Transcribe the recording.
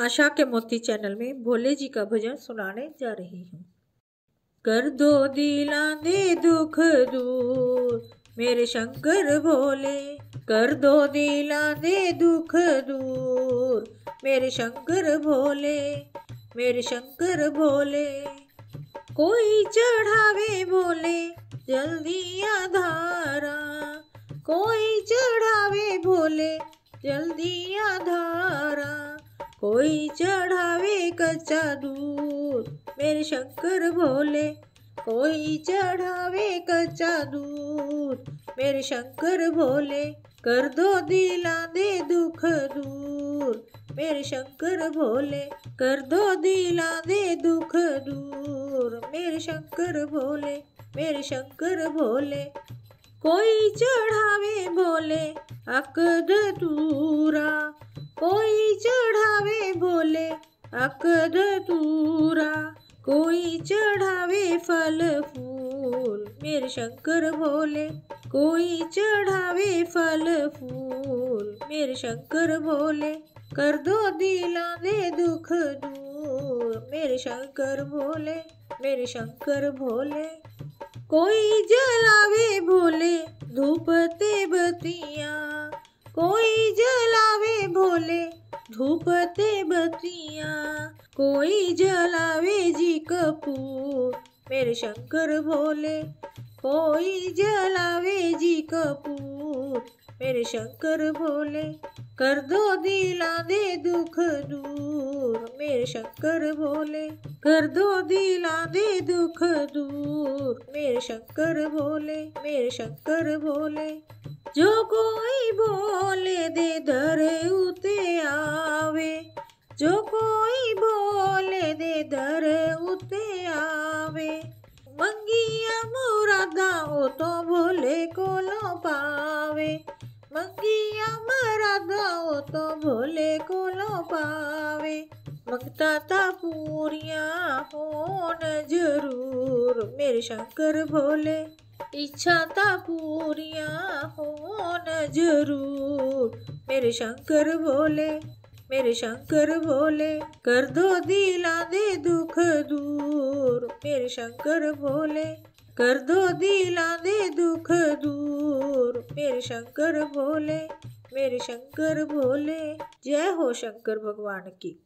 आशा के मोती चैनल में भोले जी का भजन सुनाने जा रही हूँ। कर दो दिला दे दुख दूर मेरे शंकर भोले, कर दो दिला दे दुख दूर मेरे शंकर भोले, मेरे शंकर भोले। कोई चढ़ावे भोले जल्दी आधारा, कोई चढ़ावे भोले जल्दी आधारा, कोई चढ़ावे कच्चा दूध मेरे शंकर भोले, कोई चढ़ावे कच्चा दूध मेरे शंकर भोले। कर दो दिला दे दुख दूर मेरे शंकर भोले, कर दो दिला दे दुख दूर मेरे शंकर भोले, मेरे शंकर भोले। कोई चढ़ावे भोले अकद दूरा, कोई चढ़ावे भोले अकद दूरा, कोई चढ़ावे फल फूल मेरे शंकर भोले, कोई चढ़ावे फल फूल मेरे शंकर भोले। कर दो दिला दे दुख दूर मेरे शंकर भोले, मेरे शंकर भोले। कोई जलावे भोले धूप ते बतिया, कोई जलावे भोले धूप ते बतिया, कोई जलावे जी कपूर मेरे शंकर भोले, कोई जलावे जी कपूर मेरे शंकर भोले। कर दो दिला दे दुख दूर मेरे शंकर भोले, कर दो दिला दे दुख दूर मेरे शंकर भोले, मेरे शंकर भोले। जो कोई बोले दे दर उते आवे, जो कोई बोले दे दर उते आवे, मंगिया मुरादा हो तो भोले कोलो पावे, मंगिया मुरादा हो तो भोले कोलो पावे। मंगता था पूरियां होन जरूर मेरे शंकर भोले, इच्छा था पूरियां होन जरूर मेरे शंकर भोले, मेरे शंकर भोले। कर दो दिला दे दुख दूर मेरे शंकर भोले, कर दो दिला दे दुख दूर मेरे शंकर भोले, मेरे शंकर भोले। जय हो शंकर भगवान की।